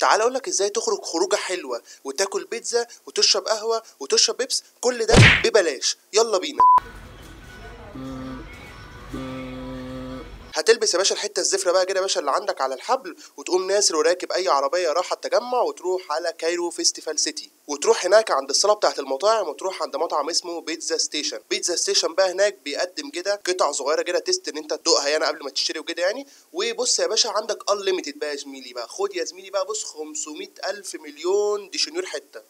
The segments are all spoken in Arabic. تعال اقولك ازاي تخرج خروجه حلوه وتاكل بيتزا وتشرب قهوه وتشرب بيبس، كل ده ببلاش. يلا بينا. هتلبس يا باشا الحته الزفره بقى كده يا باشا اللي عندك على الحبل، وتقوم نازل وراكب اي عربيه رايحه التجمع، وتروح على كايرو فيستيفال سيتي، وتروح هناك عند الصاله بتاعت المطاعم، وتروح عند مطعم اسمه بيتزا ستيشن. بيتزا ستيشن بقى هناك بيقدم كده قطع صغيره كده تيست ان انت تدوقها يعني قبل ما تشتري وكده يعني. وبص يا باشا عندك انليميتد بقى يا زميلي، بقى خد يا زميلي بقى بص 500,000 مليون ديشنيور حته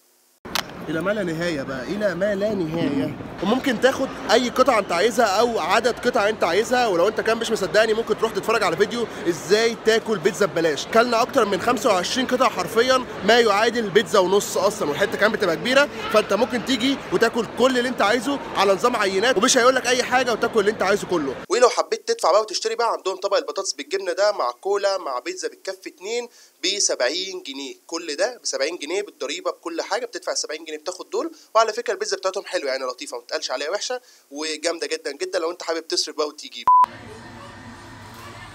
الى ما لا نهايه بقى، الى ما لا نهايه. وممكن تاخد اي قطعه انت عايزها او عدد قطع انت عايزها. ولو انت كان مش مصدقني ممكن تروح تتفرج على فيديو ازاي تاكل بيتزا ببلاش. كلنا اكتر من 25 قطعه حرفيا، ما يعادل بيتزا ونص اصلا، والحته كمان بتبقى كبيره. فانت ممكن تيجي وتاكل كل اللي انت عايزه على نظام عينات، ومش هيقول لك اي حاجه، وتاكل اللي انت عايزه كله. ولو حبيت تدفع بقى وتشتري بقى، عندهم طبق البطاطس بالجبنه ده مع كولا مع بيتزا بتكفي 2 ب 70 جنيه، كل ده ب 70 جنيه بالضريبه بكل حاجه، بتدفع 70 جنيه بتاخد دول. وعلى فكره البيتزا بتاعتهم حلوه يعني، لطيفه ما تقلش عليها وحشه، وجامده جدا جدا لو انت حابب تصرف بقى وتيجي.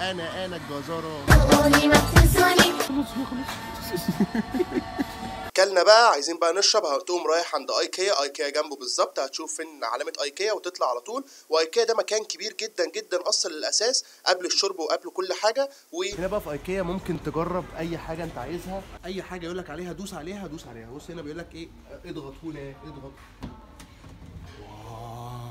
انا الجزاره قولي ما تنسوني. كلنا بقى عايزين بقى نشرب، هتقوم رايح عند ايكيا جنبه بالظبط، هتشوف فين علامه ايكيا وتطلع على طول. وايكيا ده مكان كبير جدا جدا اصلا للاساس، قبل الشرب وقبل كل حاجه. وهنا بقى في ايكيا ممكن تجرب اي حاجه انت عايزها، اي حاجه يقول لك عليها دوس عليها دوس عليها. بص هنا بيقول لك ايه، اضغط هنا، اضغط. واو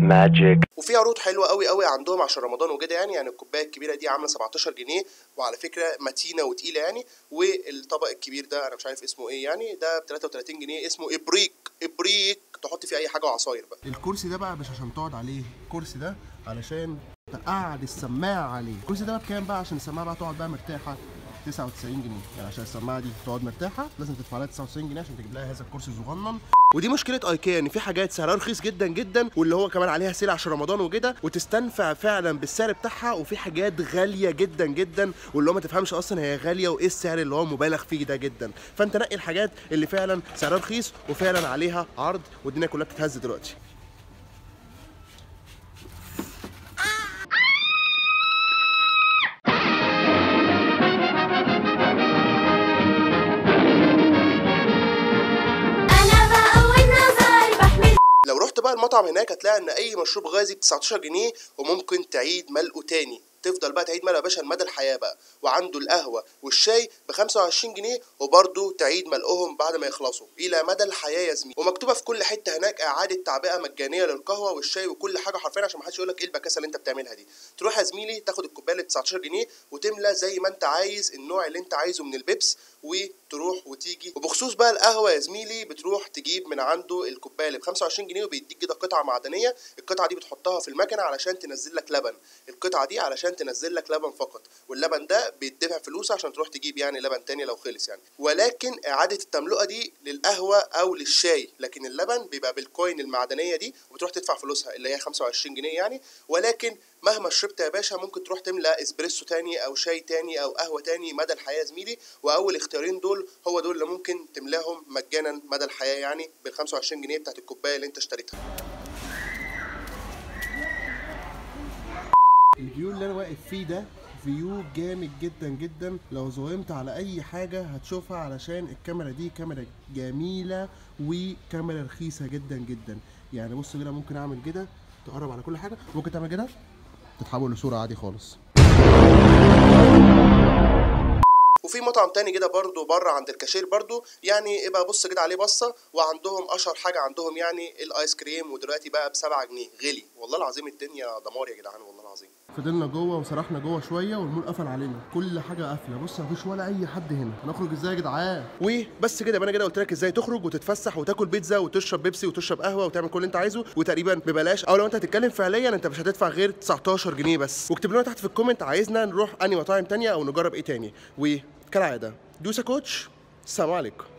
ماجيك. وفي عروض حلوه قوي قوي عندهم عشان رمضان وكده يعني الكوبايه الكبيره دي عامله 17 جنيه، وعلى فكره متينه وتقيله يعني. والطبق الكبير ده انا مش عارف اسمه ايه يعني، ده ب 33 جنيه، اسمه ابريك، تحط فيه اي حاجه وعصاير بقى. الكرسي ده بقى مش عشان تقعد عليه، الكرسي ده علشان تقعد السماعه عليه. الكرسي ده بكام بقى عشان السماعه بقى تقعد بقى مرتاحه؟ 99 جنيه. يعني عشان السماعه دي تقعد مرتاحه لازم تدفع لها 99 جنيه عشان تجيب لها هذا الكرسي الصغنن. ودي مشكله ايكيا، ان في حاجات سعرها رخيص جدا جدا، واللي هو كمان عليها سيل عشان رمضان وكده، وتستنفع فعلا بالسعر بتاعها. وفي حاجات غاليه جدا جدا، واللي هو ما تفهمش اصلا هي غاليه وايه السعر اللي هو مبالغ فيه ده جدا. فانت نقي الحاجات اللي فعلا سعرها رخيص وفعلا عليها عرض، والدنيا كلها بتتهز دلوقتي. المطعم هناك هتلاقي ان اي مشروب غازي ب 19 جنيه، وممكن تعيد ملقه تاني، تفضل بقى تعيد ملقه يا باشا لمدى الحياه بقى. وعنده القهوه والشاي ب 25 جنيه، وبرده تعيد ملقهم بعد ما يخلصوا الى مدى الحياه يا زميلي. ومكتوبه في كل حته هناك اعاده تعبئه مجانيه للقهوه والشاي وكل حاجه حرفيا، عشان ما حدش يقول لك ايه البكاسه اللي انت بتعملها دي. تروح يا زميلي تاخد الكوبايه اللي ب 19 جنيه وتملى زي ما انت عايز، النوع اللي انت عايزه من البيبس، وتروح وتيجي. وبخصوص بقى القهوه يا زميلي، بتروح تجيب من عنده الكوبايه اللي ب 25 جنيه، وبيديك كده قطعه معدنيه. القطعه دي بتحطها في المكنه علشان تنزل لك لبن، القطعه دي علشان تنزل لك لبن فقط، واللبن ده بيدفع فلوس عشان تروح تجيب يعني لبن تاني لو خلص يعني. ولكن اعاده التملؤه دي للقهوه او للشاي، لكن اللبن بيبقى بالكوين المعدنيه دي، وبتروح تدفع فلوسها اللي هي 25 جنيه يعني. ولكن مهما شربت يا باشا ممكن تروح تملأ اسبريسو تاني او شاي تاني او قهوه تاني مدى الحياه زميلي. واول اختيارين دول هو دول اللي ممكن تملاهم مجانا مدى الحياه يعني، بال 25 جنيه بتاعت الكوبايه اللي انت اشتريتها. الفيو اللي انا واقف فيه ده فيو جامد جدا جدا، لو زومت على اي حاجه هتشوفها، علشان الكاميرا دي كاميرا جميله وكاميرا رخيصه جدا جدا يعني. بص كده ممكن اعمل كده، تقرب على كل حاجه، ممكن تعمل كده تتحول لصوره عادي خالص. وفي مطعم تاني كده برضو بره عند الكاشير برضو يعني، ابقى بص كده عليه بصه. وعندهم اشهر حاجه عندهم يعني الايس كريم، ودلوقتي بقى ب 7 جنيه، غلي والله العظيم، الدنيا دمار يا جدعان والله العظيم. فضلنا جوه وسرحنا جوه شويه، والمول قفل علينا، كل حاجه قافله. بص مفيش ولا اي حد هنا، هنخرج ازاي يا جدعان؟ وبس كده، يبقى انا كده قلت لك ازاي تخرج وتتفسح وتاكل بيتزا وتشرب بيبسي وتشرب قهوه وتعمل كل اللي انت عايزه، وتقريبا ببلاش، او لو انت هتتكلم فعليا انت مش هتدفع غير 19 جنيه بس. واكتب لنا تحت في الكومنت عايزنا نروح انهي مطاعم تانيه او نجرب ايه تاني. كالعادة دوسة كوتش. السلام عليكم.